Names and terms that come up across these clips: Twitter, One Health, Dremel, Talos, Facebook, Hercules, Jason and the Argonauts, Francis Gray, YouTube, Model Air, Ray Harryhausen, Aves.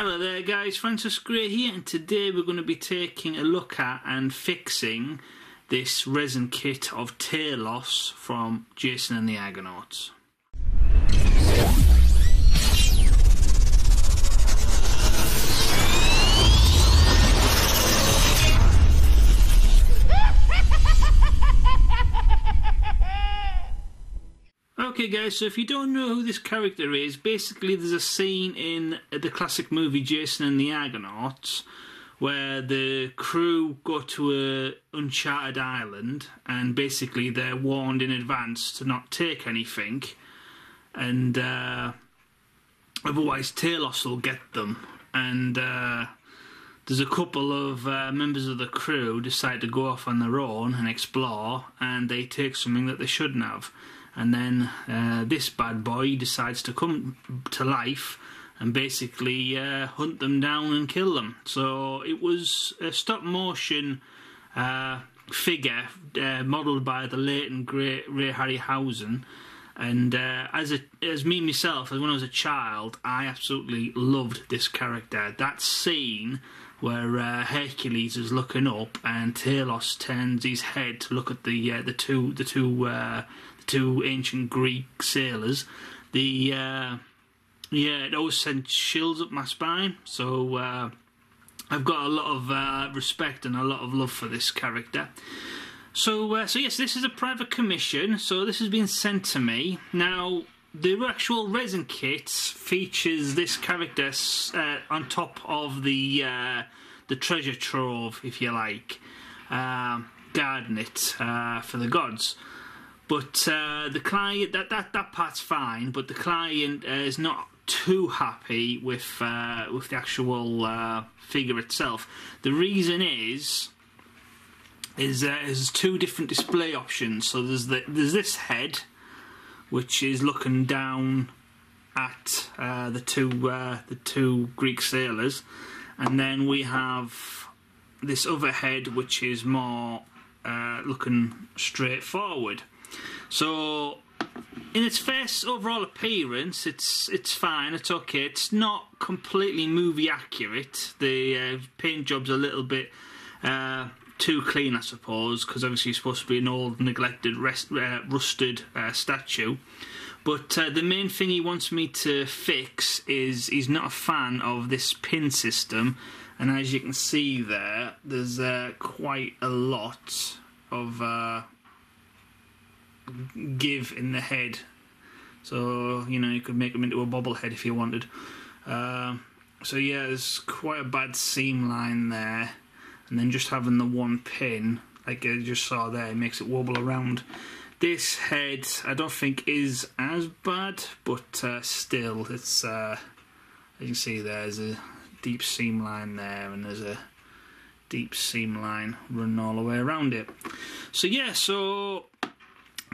Hello there guys, Francis Gray here, and today we're going to be taking a look at and fixing this resin kit of Talos from Jason and the Argonauts. Okay guys, so if you don't know who this character is, basically there's a scene in the classic movie Jason and the Argonauts where the crew go to an uncharted island and basically they're warned in advance to not take anything, and otherwise Talos will get them, and there's a couple of members of the crew decide to go off on their own and explore, and they take something that they shouldn't have. And then this bad boy decides to come to life and basically hunt them down and kill them. So it was a stop-motion figure modelled by the late and great Ray Harryhausen. And as when I was a child, I absolutely loved this character. That scene where Hercules is looking up and Talos turns his head to look at the two ancient Greek sailors, it always sent chills up my spine. So I've got a lot of respect and a lot of love for this character. So, yes, this is a private commission, so this has been sent to me. Now, the actual resin kit features this character on top of the treasure trove, if you like, guarding it for the gods. But the client, that part's fine, but the client is not too happy with the actual figure itself. The reason is there's two different display options. So there's this head, which is looking down at the two Greek sailors, and then we have this other head, which is more looking straight forward. So in its first overall appearance, it's fine, it's okay. It's not completely movie accurate. The paint job's a little bit too clean, I suppose, because obviously it's supposed to be an old, neglected, rusted statue. But the main thing he wants me to fix is he's not a fan of this pin system, and as you can see there, there's quite a lot of give in the head. So, you know, you could make him into a bobblehead if you wanted. So yeah, there's quite a bad seam line there. And then just having the one pin, like I just saw there, makes it wobble around. This head, I don't think is as bad, but still, it's as you can see, there's a deep seam line there, and there's a deep seam line running all the way around it. So yeah, so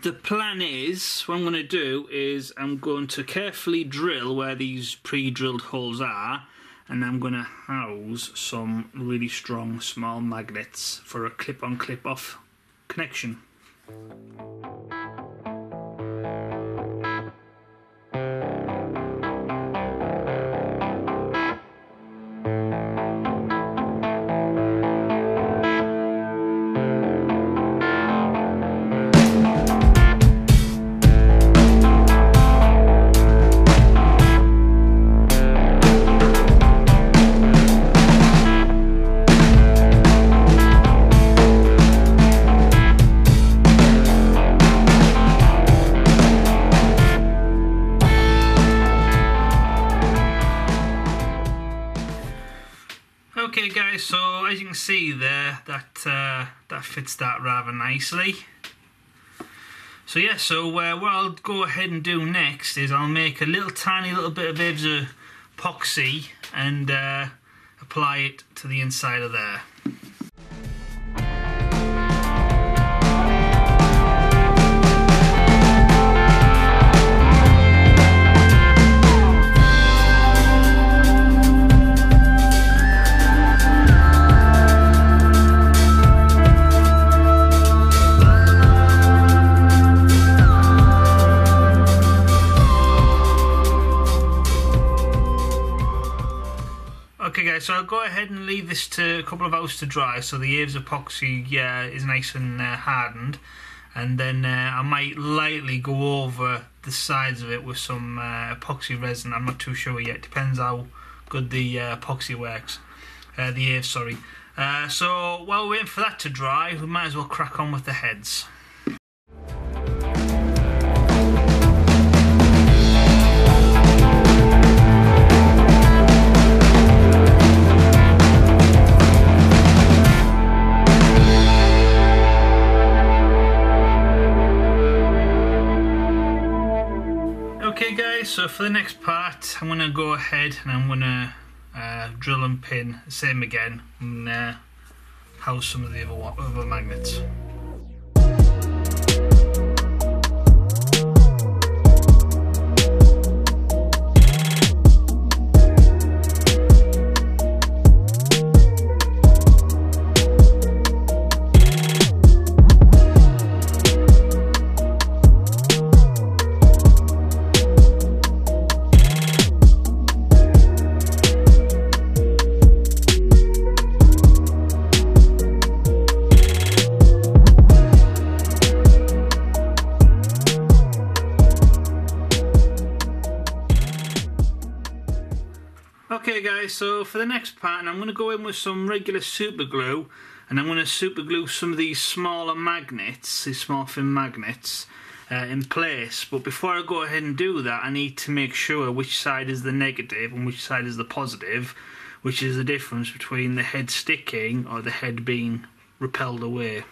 the plan is, what I'm going to do is I'm going to carefully drill where these pre-drilled holes are, and I'm going to house some really strong small magnets for a clip-on clip-off connection. Okay guys, so as you can see there, that fits that rather nicely. So yeah, so what I'll go ahead and do next is I'll make a tiny little bit of Aves epoxy and apply it to the inside of there. so I'll go ahead and leave this to a couple of hours to dry, so the Aves epoxy is nice and hardened, and then I might lightly go over the sides of it with some epoxy resin. I'm not too sure yet, depends how good the epoxy works, the Aves, sorry. So while we're waiting for that to dry, we might as well crack on with the heads. Okay guys, so for the next part I'm going to go ahead and I'm going to drill and pin the same again and house some of the other magnets. Okay guys, so for the next part I'm going to go in with some regular super glue, and I'm going to super glue some of these smaller magnets, these small thin magnets, in place. But before I go ahead and do that, I need to make sure which side is the negative and which side is the positive, which is the difference between the head sticking or the head being repelled away.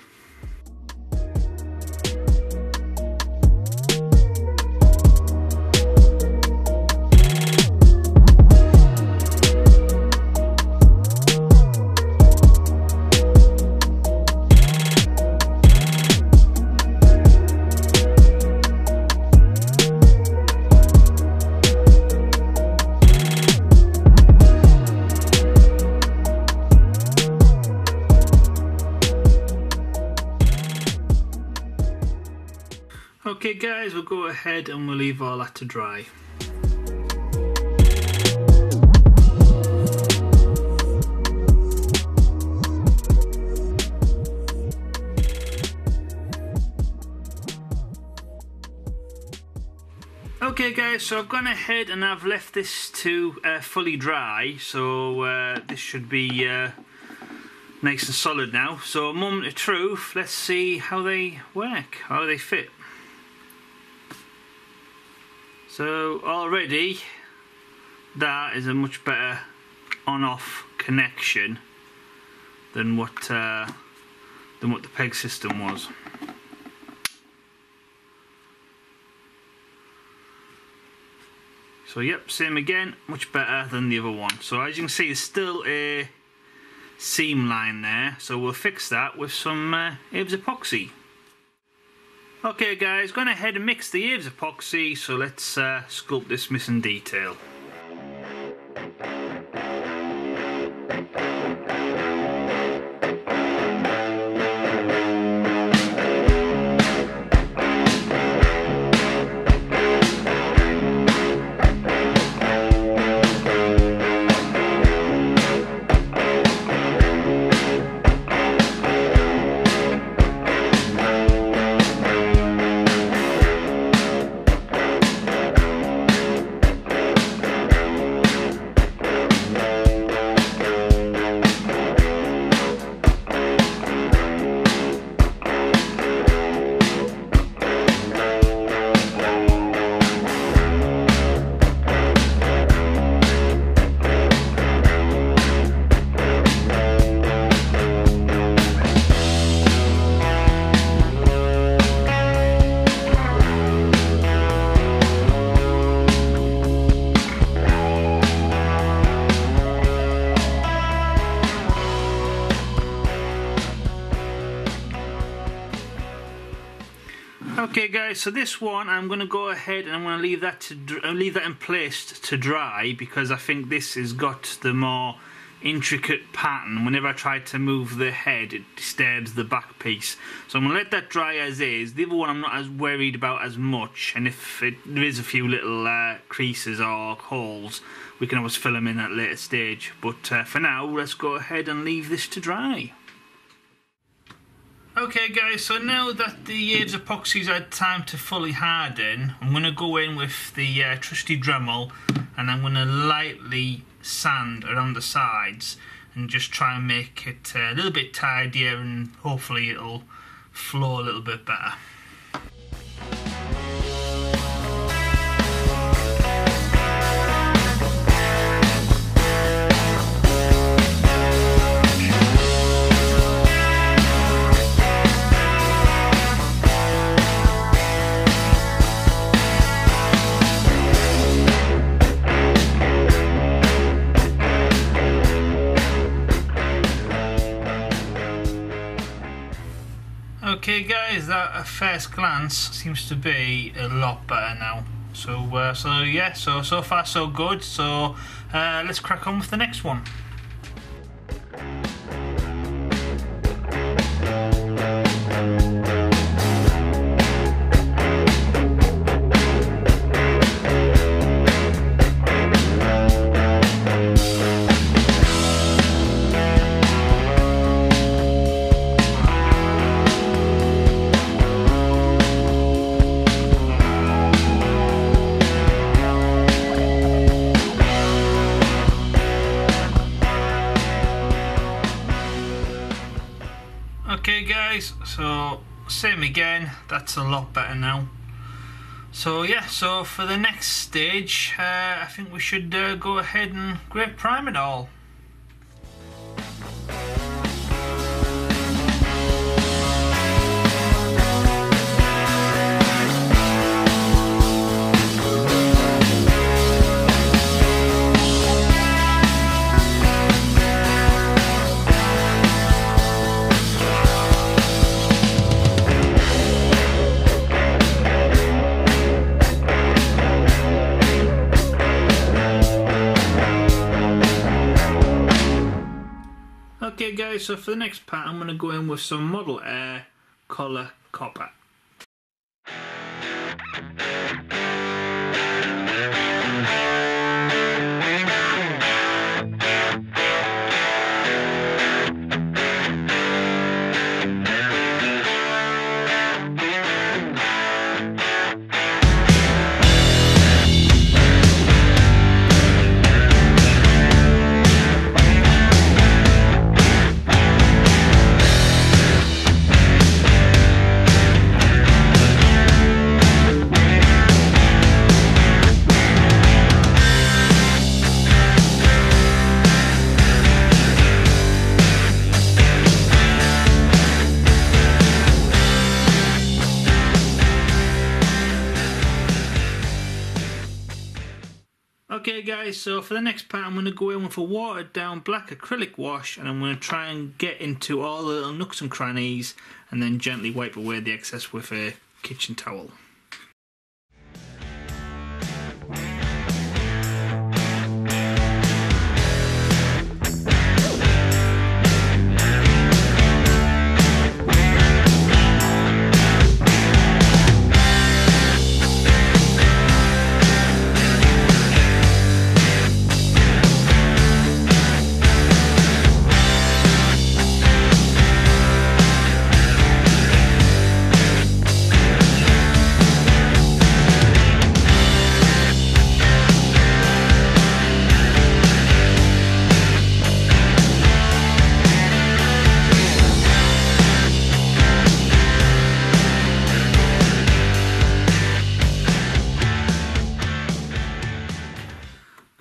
Okay guys, we'll go ahead and we'll leave all that to dry. Okay guys, so I've gone ahead and I've left this to fully dry, so this should be nice and solid now. So a moment of truth, let's see how they work, how they fit. So already that is a much better on-off connection than what the peg system was. So yep, same again, much better than the other one. So as you can see, there's still a seam line there, so we'll fix that with some Aves epoxy. Okay guys, going ahead and mix the Aves epoxy, so let's sculpt this missing detail. Okay guys, so this one I'm going to go ahead and I'm going to leave that in place to dry, because I think this has got the more intricate pattern. Whenever I tried to move the head, it disturbs the back piece. So I'm going to let that dry as is. The other one I'm not as worried about as much, and if there is a few little creases or holes, we can always fill them in at a later stage. But for now, let's go ahead and leave this to dry. Okay guys, so now that the Aves epoxy's had time to fully harden, I'm going to go in with the trusty Dremel, and I'm going to lightly sand around the sides and just try and make it a little bit tidier, and hopefully it'll flow a little bit better. Okay guys, that at first glance seems to be a lot better now. So yeah, so far so good. So let's crack on with the next one. Okay guys, so same again, that's a lot better now. So yeah, so for the next stage, I think we should go ahead and grey prime it all. Okay guys, so for the next part I'm going to go in with some Model Air Colour Copper. Okay guys, so for the next part I'm going to go in with a watered down black acrylic wash, and I'm going to try and get into all the little nooks and crannies and then gently wipe away the excess with a kitchen towel.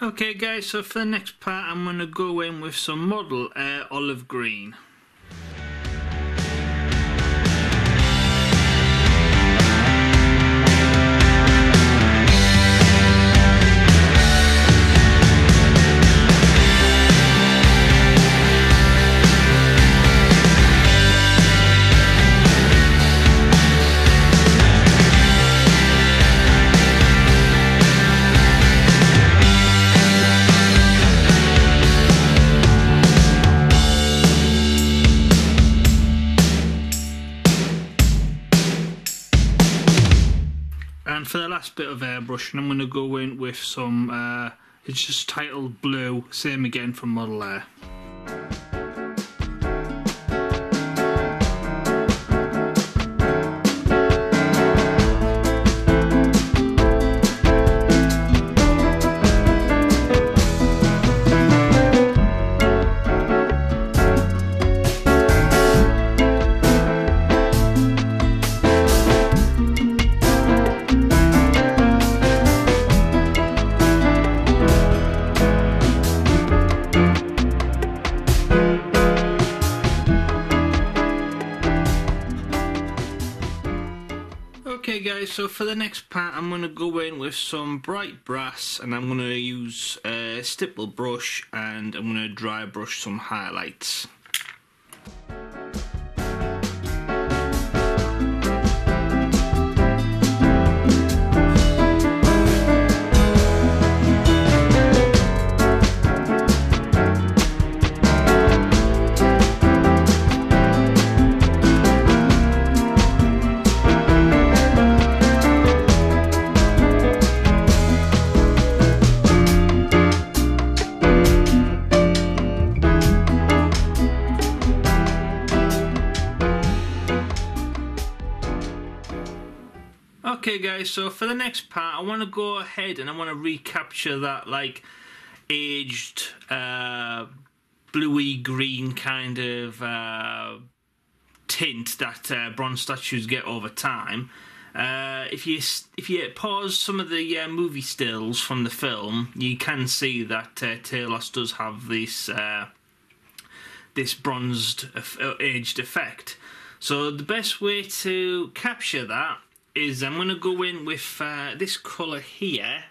Okay guys, so for the next part I'm going to go in with some Model Air Olive Green. And for the last bit of airbrushing, I'm going to go in with some, it's just titled Blue, same again from Model Air. So for the next part, I'm going to go in with some bright brass, and I'm going to use a stipple brush, and I'm going to dry brush some highlights. Okay guys, so for the next part I want to go ahead and I want to recapture that like aged bluey green kind of tint that bronze statues get over time. If you pause some of the movie stills from the film, you can see that Talos does have this this bronzed aged effect. So the best way to capture that is I'm going to go in with this colour here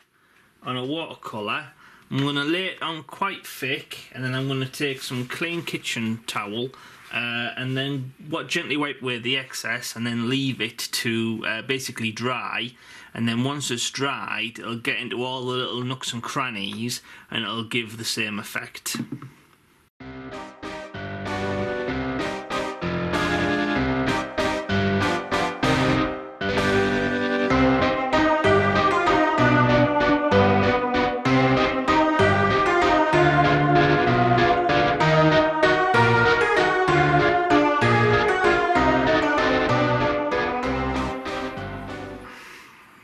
on a watercolour. I'm going to lay it on quite thick, and then I'm going to take some clean kitchen towel and then gently wipe away the excess and then leave it to basically dry. And then once it's dried, it'll get into all the little nooks and crannies and it'll give the same effect.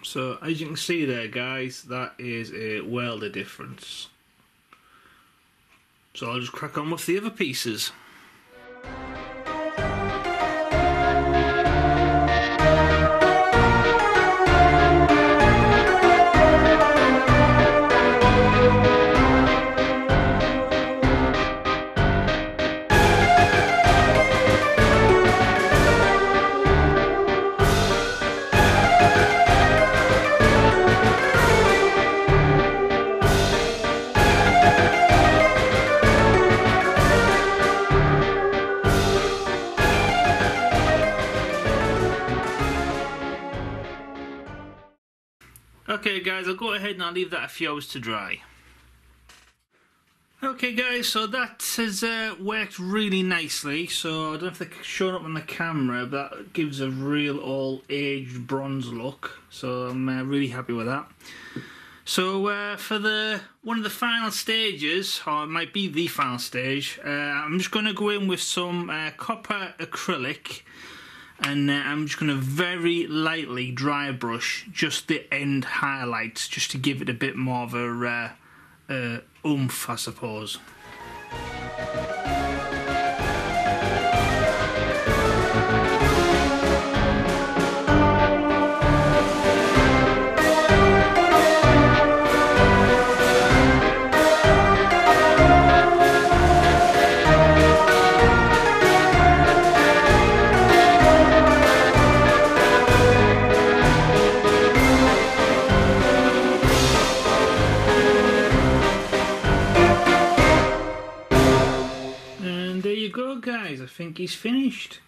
So as you can see there guys, that is a world of difference. So I'll just crack on with the other pieces. Okay guys, I'll go ahead and I'll leave that a few hours to dry. Okay guys, so that has worked really nicely. So I don't know if they're showing up on the camera, but that gives a real old aged bronze look. So I'm really happy with that. So for one of the final stages, or it might be the final stage, I'm just going to go in with some copper acrylic. And I'm just going to very lightly dry brush just the end highlights, just to give it a bit more of a oomph, I suppose. Guys, I think he's finished.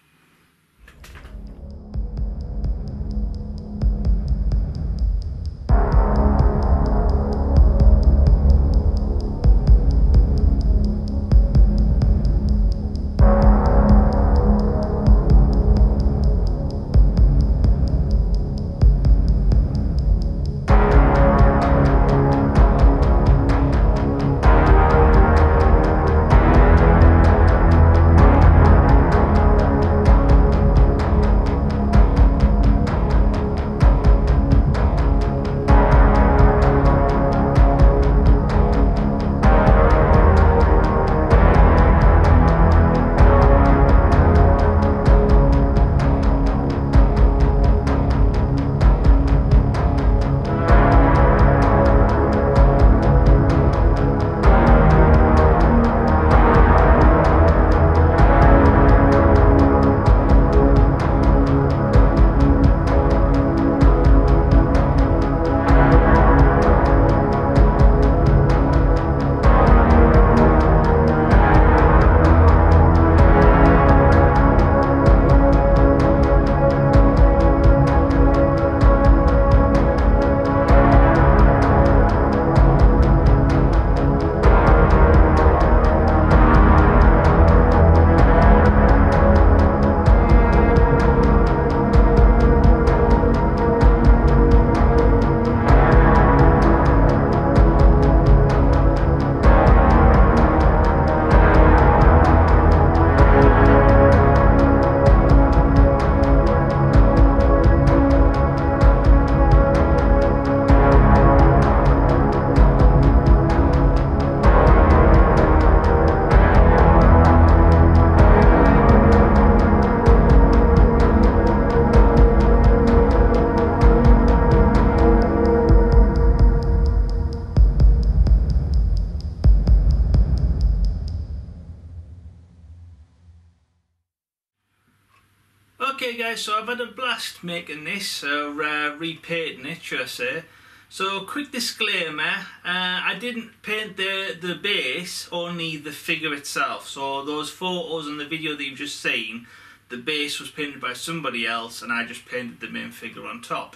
So I've had a blast making this, repainting it, should I say. So quick disclaimer, I didn't paint the base, only the figure itself. So those photos and the video that you've just seen, the base was painted by somebody else and I just painted the main figure on top.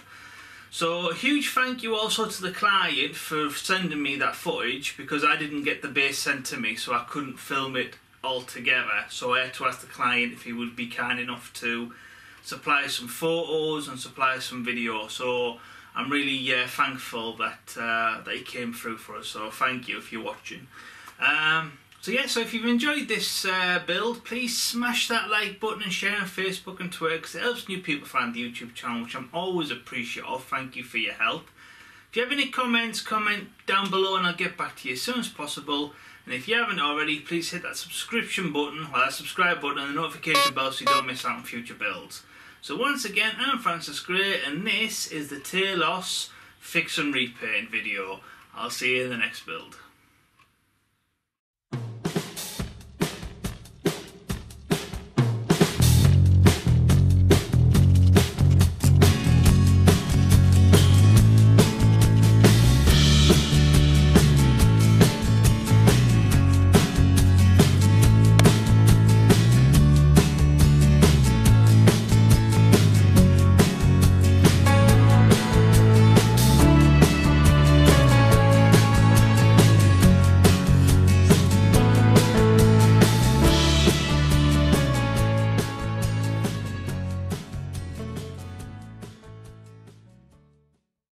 So a huge thank you also to the client for sending me that footage, because I didn't get the base sent to me, so I couldn't film it all together. So I had to ask the client if he would be kind enough to supply some photos and supply some video. So I'm really thankful that he came through for us, so thank you if you're watching. So yeah, so if you've enjoyed this build, please smash that like button and share on Facebook and Twitter, because it helps new people find the YouTube channel, which I'm always appreciative of. Thank you for your help. If you have any comments, comment down below and I'll get back to you as soon as possible. And if you haven't already, please hit that subscribe button and the notification bell so you don't miss out on future builds. So once again, I'm Francis Gray and this is the Talos Fix and Repaint video. I'll see you in the next build.